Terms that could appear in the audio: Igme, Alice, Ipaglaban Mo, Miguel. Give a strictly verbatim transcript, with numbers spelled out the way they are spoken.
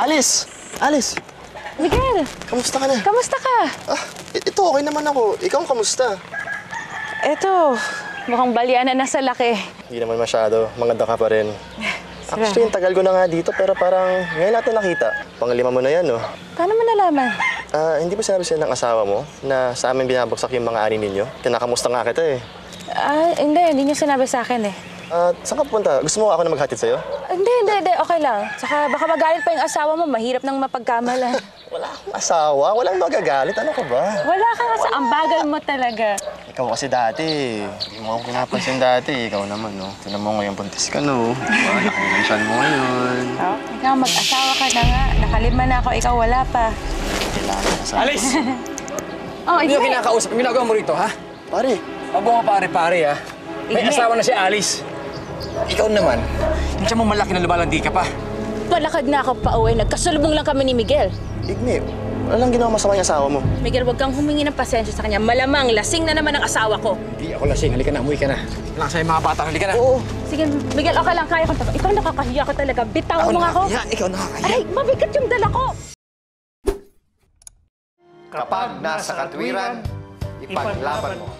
Alice! Alice! Miguel! Kamusta ka na? Kamusta ka? Ah, ito okay naman ako. Ikaw, kamusta? Eto, mukhang baliana na sa laki. Hindi naman masyado. Maganda ka pa rin. Actually, yung tagal ko na nga dito, pero parang ngayon natin nakita. Panglima mo na yan, no? Paano mo nalaman? Ah, hindi ba sinabi sa'yo ng asawa mo na sa amin binabagsak yung mga ari ninyo? Kinakamusta nga kita eh. Ah, hindi. Hindi niya sinabi sa akin eh. Ah, uh, saan ka pupunta? Gusto mo ako na maghatid sa'yo? Hindi, hindi, hindi. Okay lang. Saka baka magalit pa yung asawa mo. Mahirap nang mapagkamalan. Wala akong asawa. Walang magagalit. Ano ka ba? Wala kang asawa. Ang bagal mo talaga. Ikaw kasi dati. Hindi mo ako pinapansin dati. Ikaw naman, no? Tinan mo ngayon, buntis ka, no? Wala kang nansyan mo ngayon. Oh, ikaw, mag-asawa ka na nga. Nakalima na ako. Ikaw, wala pa. Kailangan asawa. Alice! Oh, hindi mo kinakausap. Ginagawa mo rito, ha? Pare. Pabunga pare-pare, ha? May Igme. Asawa na si Alice. Ikaw naman, hindi siya mong malaki na lumalandi ka pa. Palakad na ako pa, uwi. Nagkasalubong lang kami ni Miguel. Igme, wala lang ginawa masama yung asawa mo. Miguel, huwag kang humingi ng pasensya sa kanya. Malamang lasing na naman ang asawa ko. Hindi ako lasing. Halika na, umuwi ka na. Wala sa'yo mga bata. Halika na. Oo. Sige, Miguel, okay lang. Kaya ko talaga. Ikaw nakakahiya ko talaga. Bitawan mo nga ako. Ako nakakahiya. Ikaw nakakahiya. Ay, mabigat yung dala ko. Kapag nasa katwiran, ipaglaban mo.